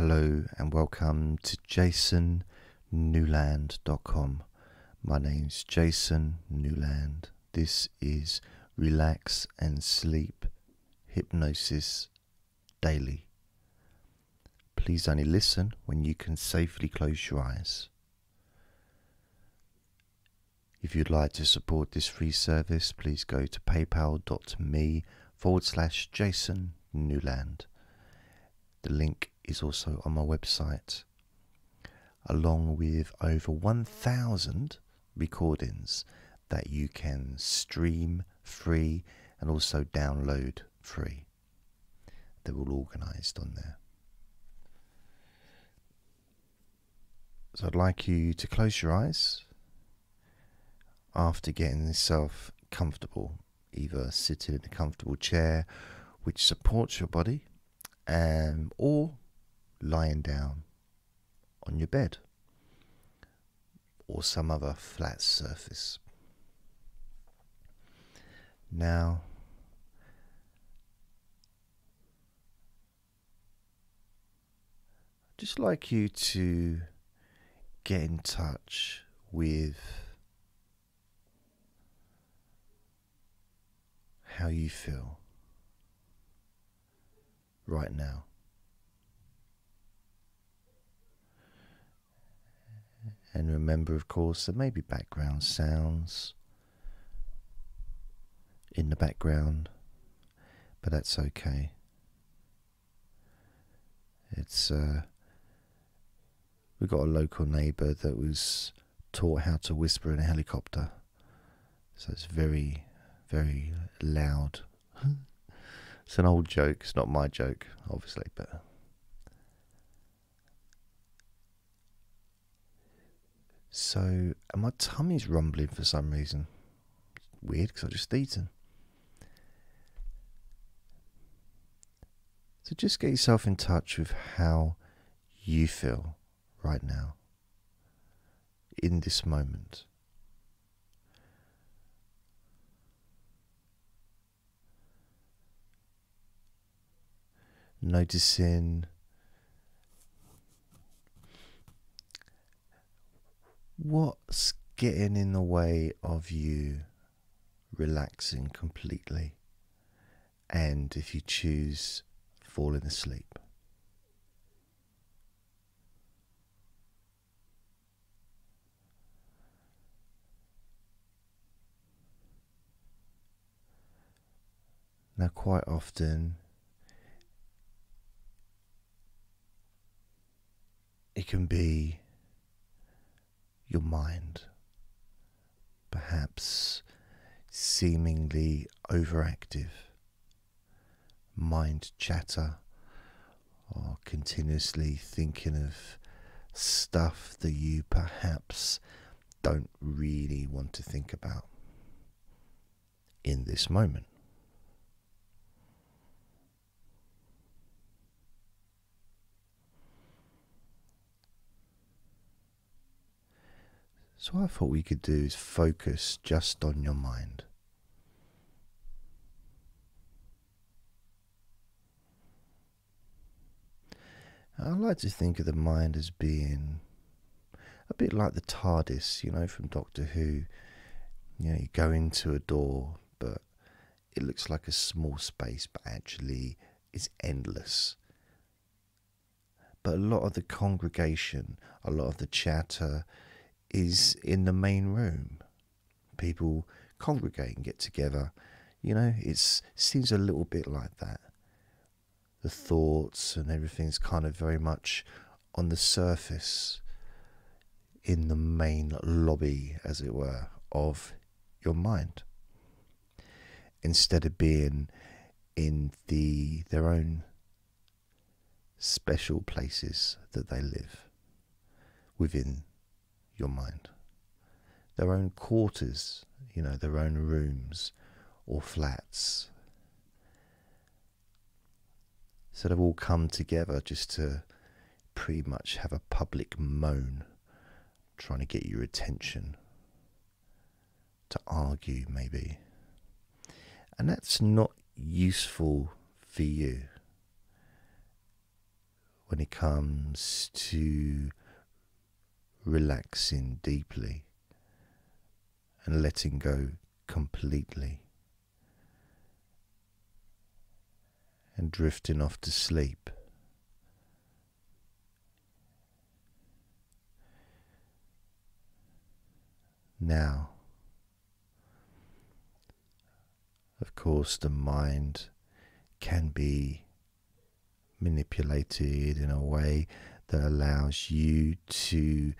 Hello and welcome to JasonNewland.com. My name's Jason Newland. This is Relax and Sleep Hypnosis Daily. Please only listen when you can safely close your eyes. If you'd like to support this free service, please go to paypal.me/JasonNewland. The link is also on my website, along with over 1,000 recordings that you can stream free and also download free. They're all organized on there. So I'd like you to close your eyes after getting yourself comfortable, either sitting in a comfortable chair which supports your body, or lying down on your bed or some other flat surface. Now, I'd just like you to get in touch with how you feel right now. And remember, of course, there may be background sounds in the background, but that's okay. It's we got a local neighbour that was taught how to whisper in a helicopter, so it's very, very loud. It's an old joke, it's not my joke, obviously, but so, and my tummy's rumbling for some reason. It's weird, because I've just eaten. So just get yourself in touch with how you feel right now, in this moment. Noticing what's getting in the way of you relaxing completely, and if you choose, falling asleep. Now, quite often it can be your mind, perhaps seemingly overactive, mind chatter, or continuously thinking of stuff that you perhaps don't really want to think about in this moment. So what I thought we could do is focus just on your mind. I like to think of the mind as being a bit like the TARDIS, you know, from Doctor Who. You know, you go into a door, but it looks like a small space, but actually it's endless. But a lot of the congregation, a lot of the chatter is in the main room. People congregate and get together. You know, it seems a little bit like that. The thoughts and everything's kind of very much on the surface, in the main lobby, as it were, of your mind, instead of being in their own special places that they live within your mind, their own quarters, you know, their own rooms or flats. So they've all come together just to pretty much have a public moan, trying to get your attention, to argue maybe. And that's not useful for you. when it comes to relaxing deeply and letting go completely and drifting off to sleep. Now, of course, the mind can be manipulated in a way that allows you to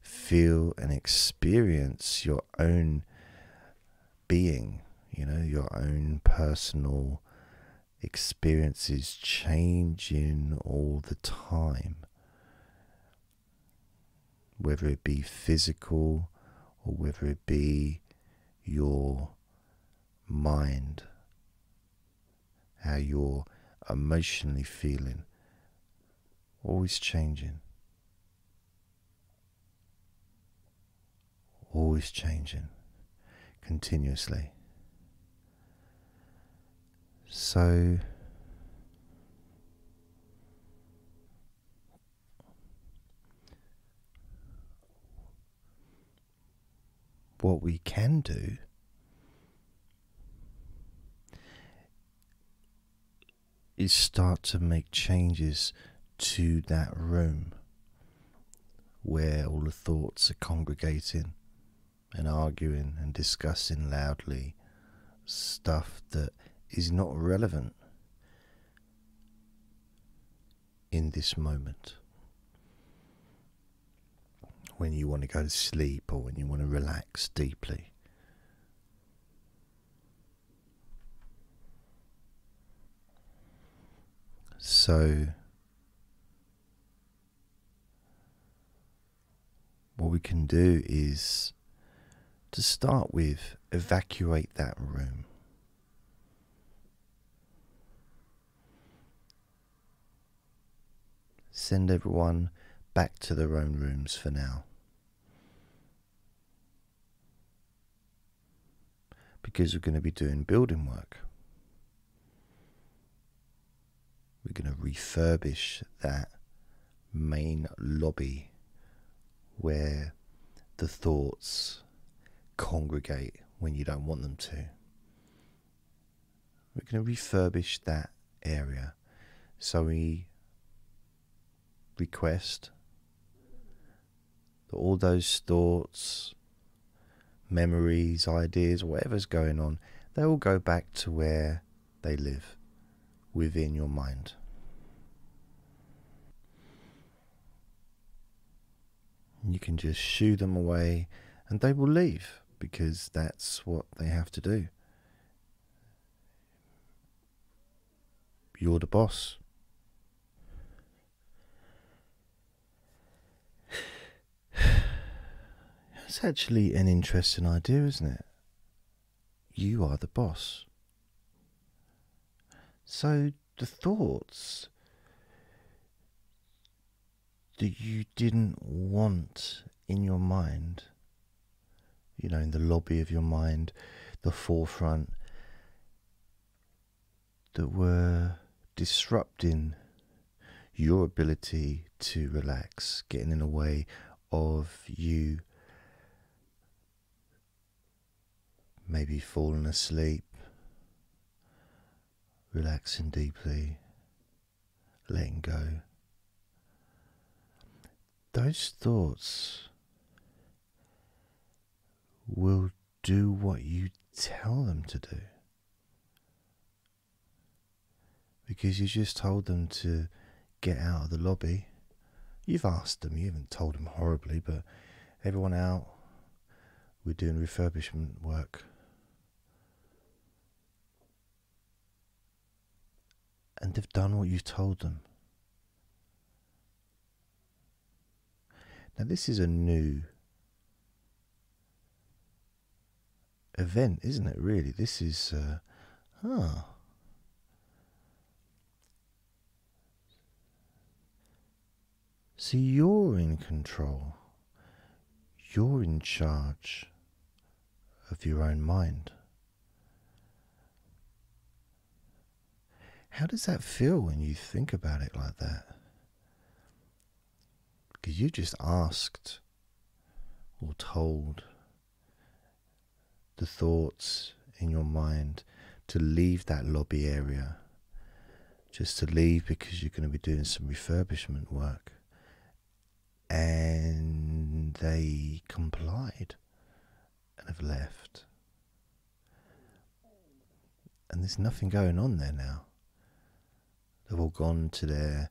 feel and experience your own being, you know, your own personal experiences changing all the time, whether it be physical or whether it be your mind, how you're emotionally feeling, always changing, always changing, continuously. So what we can do is start to make changes to that room where all the thoughts are congregating and arguing and discussing loudly stuff that is not relevant in this moment when you want to go to sleep or when you want to relax deeply. So what we can do is to start with evacuate that room. Send everyone back to their own rooms for now, because we're going to be doing building work. We're going to refurbish that main lobby where the thoughts congregate when you don't want them to. We're going to refurbish that area. So we request that all those thoughts, memories, ideas, whatever's going on, they all go back to where they live within your mind. You can just shoo them away and they will leave, because that's what they have to do. You're the boss. That's actually an interesting idea, isn't it? You are the boss. So the thoughts that you didn't want in your mind, you know, in the lobby of your mind, the forefront, that were disrupting your ability to relax, getting in the way of you maybe falling asleep, relaxing deeply, letting go. Those thoughts will do what you tell them to do, because you just told them to get out of the lobby. You've asked them, you haven't told them horribly, but everyone out, we're doing refurbishment work. And they've done what you've told them. Now this is a new event, isn't it, really? This is, So you're in control. You're in charge of your own mind. How does that feel when you think about it like that? you just asked or told the thoughts in your mind to leave that lobby area, just to leave, because you're going to be doing some refurbishment work, and they complied and have left, and there's nothing going on there now. They've all gone to their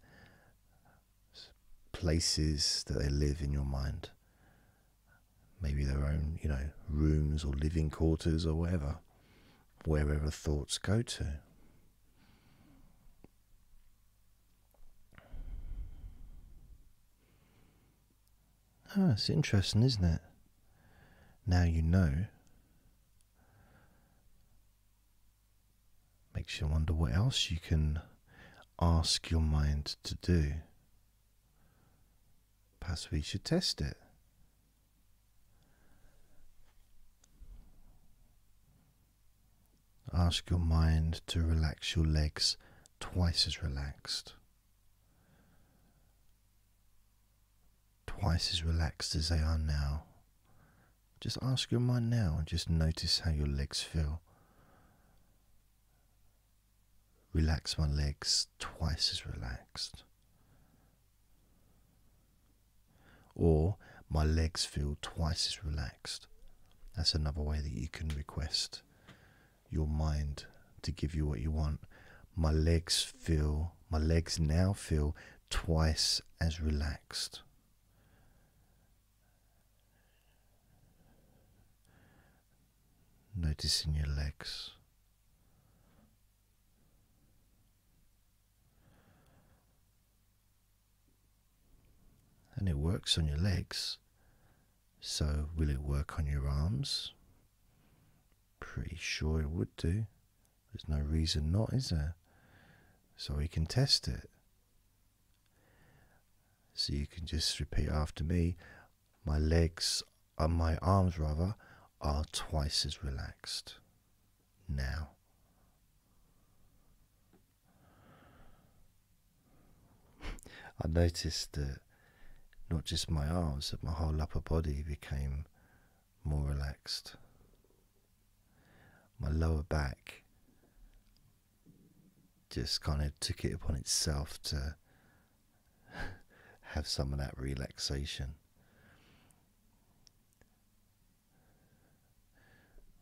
places that they live in your mind, maybe their own, you know, rooms or living quarters or whatever, wherever thoughts go to. Ah, it's interesting, isn't it? Now you know. Makes you wonder what else you can ask your mind to do. Perhaps we should test it. Ask your mind to relax your legs twice as relaxed. Twice as relaxed as they are now. Just ask your mind now and just notice how your legs feel. Relax my legs twice as relaxed. Or my legs feel twice as relaxed. That's another way that you can request your mind to give you what you want. My legs now feel twice as relaxed. Noticing your legs. And it works on your legs. So will it work on your arms? Pretty sure it would do. There's no reason not, is there? So we can test it. So you can just repeat after me. My legs, my arms rather, are twice as relaxed now. I noticed that not just my arms, but my whole upper body became more relaxed. My lower back just kind of took it upon itself to have some of that relaxation.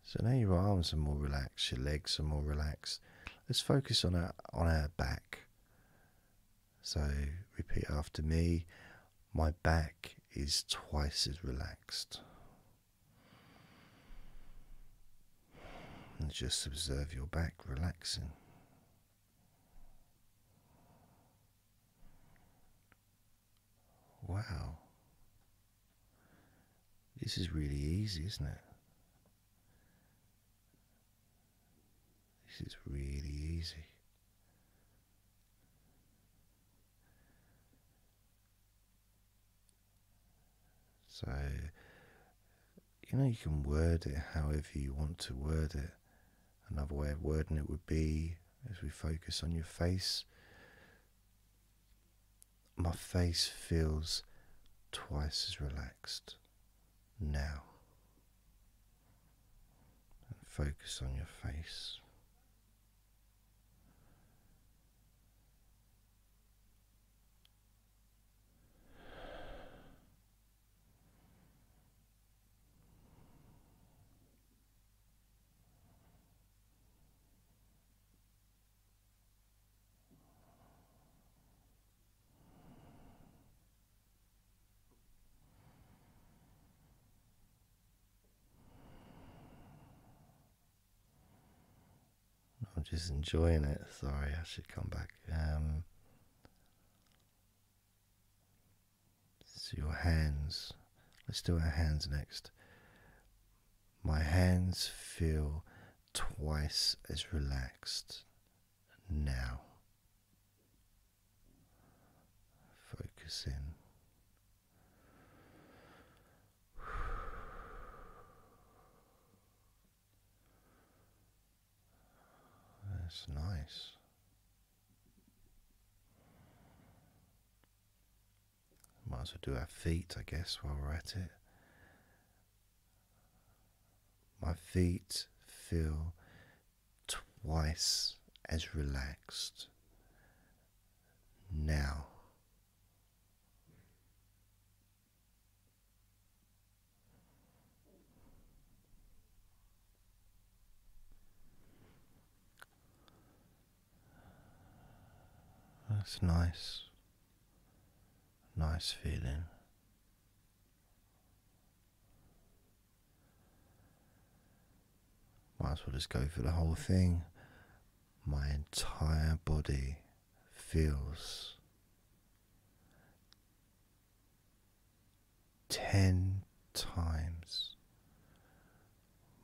So now your arms are more relaxed, your legs are more relaxed. Let's focus on our back. So repeat after me. My back is twice as relaxed. And just observe your back relaxing. Wow. This is really easy, isn't it? This is really easy. So, you know, you can word it however you want to word it. Another way of wording it would be, as we focus on your face, my face feels twice as relaxed now. And focus on your face. Just enjoying it. Sorry, I should come back. So your hands. Let's do our hands next. My hands feel twice as relaxed now. Focus in. That's nice. Might as well do our feet, I guess, while we're at it. My feet feel twice as relaxed now. That's nice, nice feeling. Might as well just go for the whole thing. My entire body feels 10 times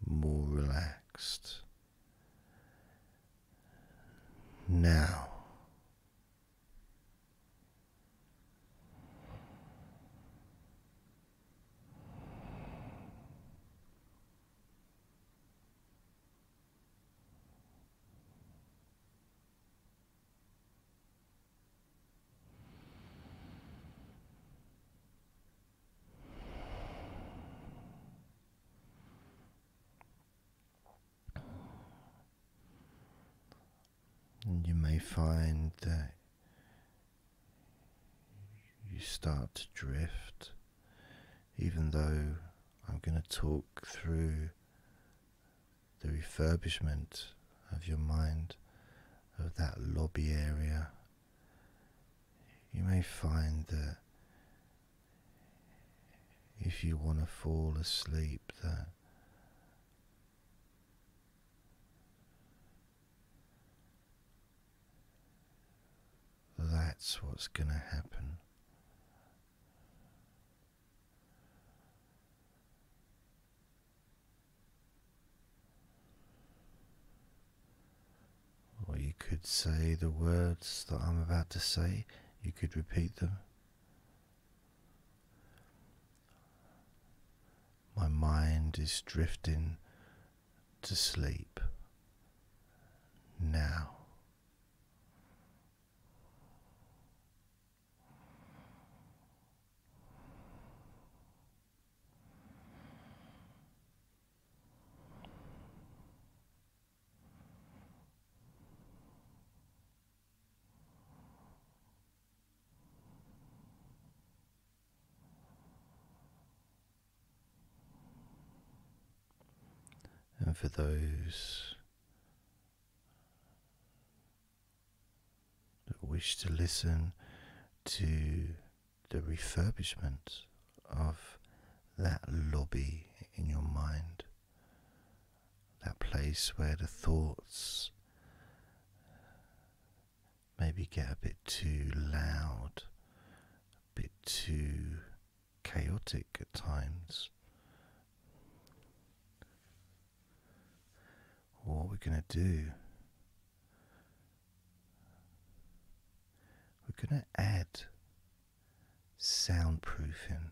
more relaxed now. You may find that you start to drift, even though I'm going to talk through the refurbishment of your mind, of that lobby area. You may find that if you want to fall asleep, that that's what's going to happen. Or you could say the words that I'm about to say. You could repeat them. My mind is drifting to sleep now. And for those that wish to listen to the refurbishment of that lobby in your mind, that place where the thoughts maybe get a bit too loud, a bit too chaotic at times. What we're going to do, we're going to add soundproofing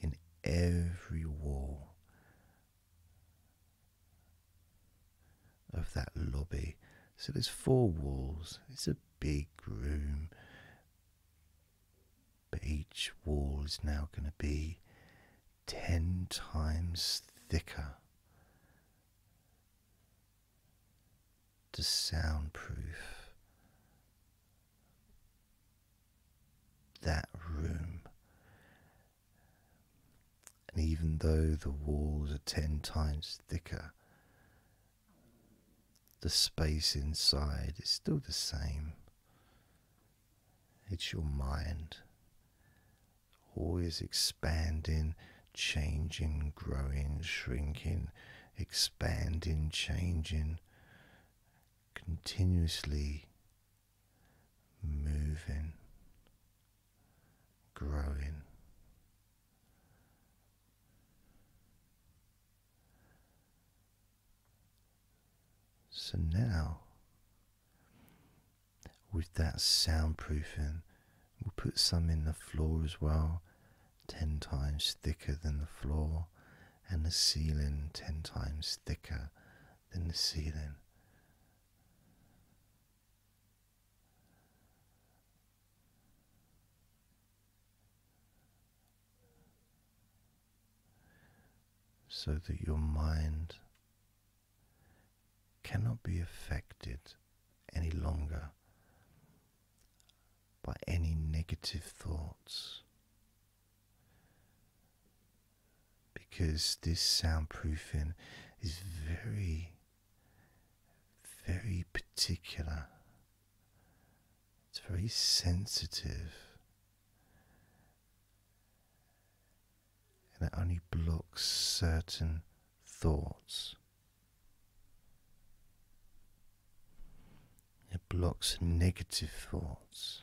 in every wall of that lobby. So there's 4 walls, it's a big room, but each wall is now going to be 10 times thicker, to soundproof that room. And even though the walls are 10 times thicker, the space inside is still the same. It's your mind, always expanding, changing, growing, shrinking, expanding, changing, continuously moving, growing. So now, with that soundproofing, we'll put some in the floor as well, 10 times thicker than the floor, and the ceiling 10 times thicker than the ceiling. so that your mind cannot be affected any longer by any negative thoughts, because this soundproofing is very, very particular. It's very sensitive, and it only blocks certain thoughts. It blocks negative thoughts.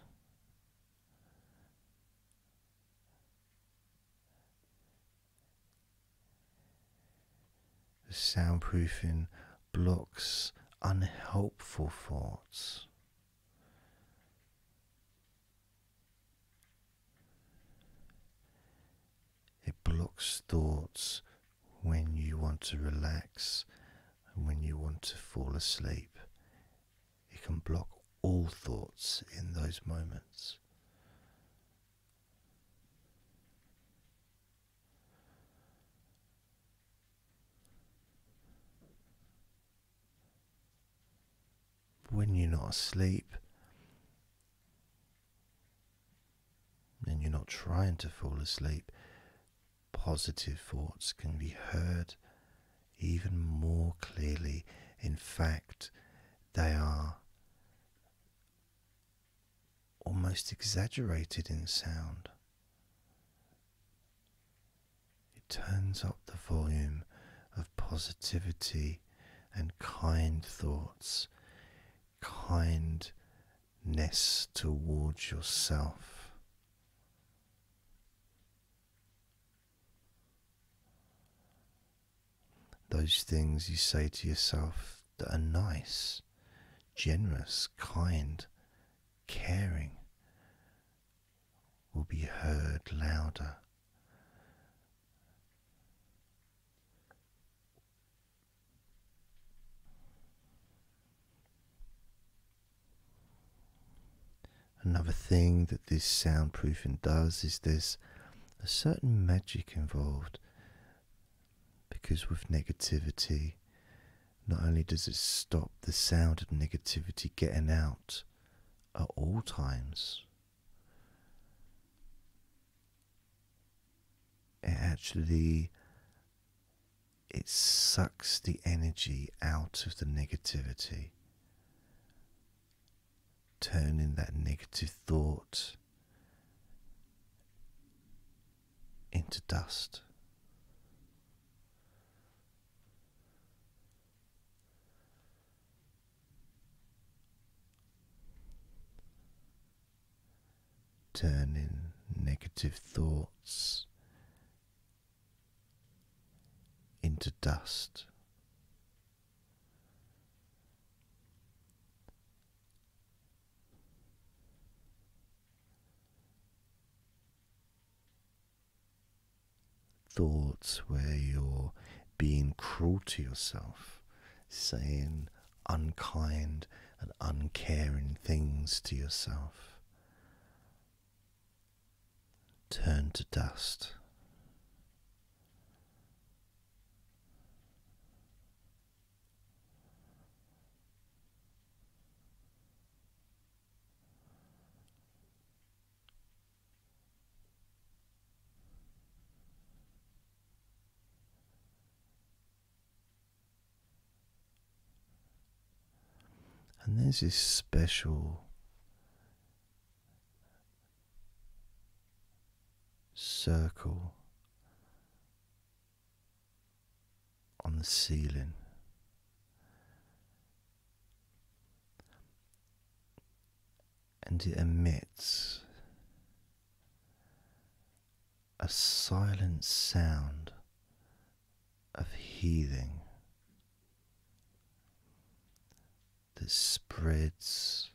The soundproofing blocks unhelpful thoughts. It blocks thoughts when you want to relax and when you want to fall asleep. It can block all thoughts in those moments. When you're not asleep and you're not trying to fall asleep, positive thoughts can be heard even more clearly. In fact, they are almost exaggerated in sound. It turns up the volume of positivity and kind thoughts, kindness towards yourself. Those things you say to yourself that are nice, generous, kind, caring will be heard louder. Another thing that this soundproofing does is there's a certain magic involved, because with negativity, not only does it stop the sound of negativity getting out at all times, it actually sucks the energy out of the negativity, turning that negative thought into dust. Turning negative thoughts into dust. Thoughts where you're being cruel to yourself, saying unkind and uncaring things to yourself, turn to dust. And there's this special circle on the ceiling. And it emits a silent sound of healing that spreads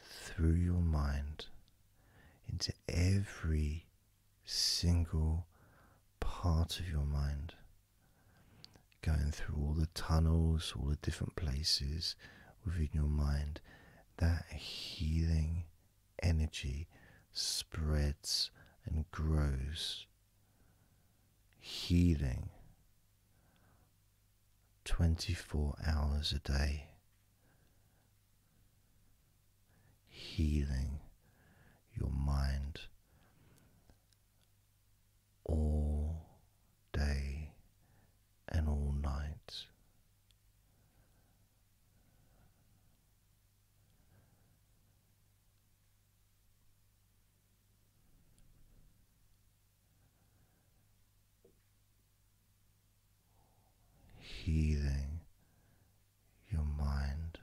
through your mind into every single part of your mind, going through all the tunnels, all the different places within your mind. That healing energy spreads and grows, healing 24 hours a day, healing your mind all day and all night. Healing your mind.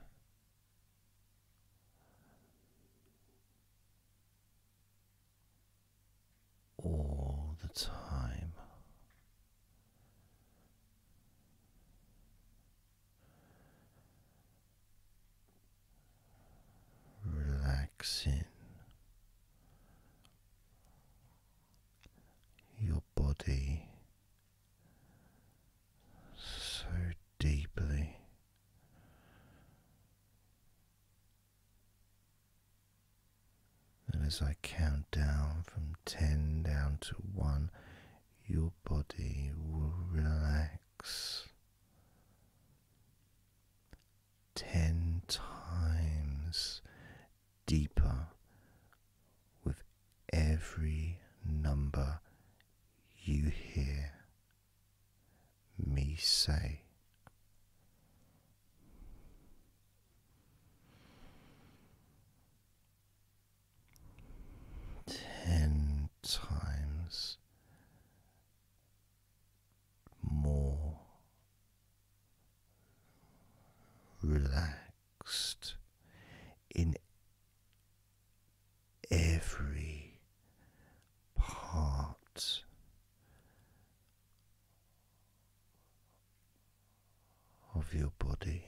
All the time. Relaxing your body so deeply. And as I count down from 10 down to 1, your body will relax 10 times deeper with every number you hear me say. Times more relaxed in every part of your body.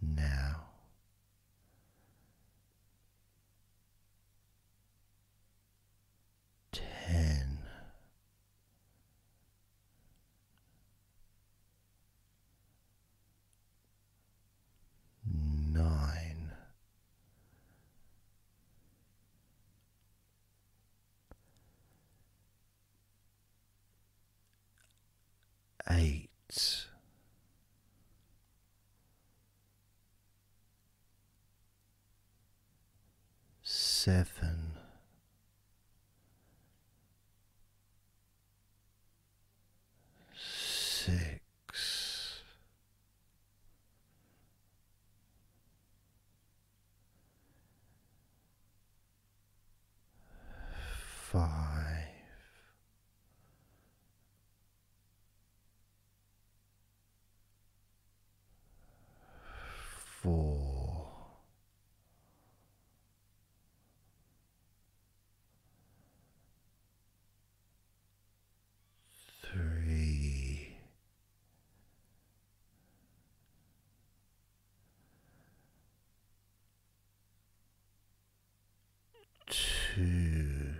Now Seven, six, five, four. Two.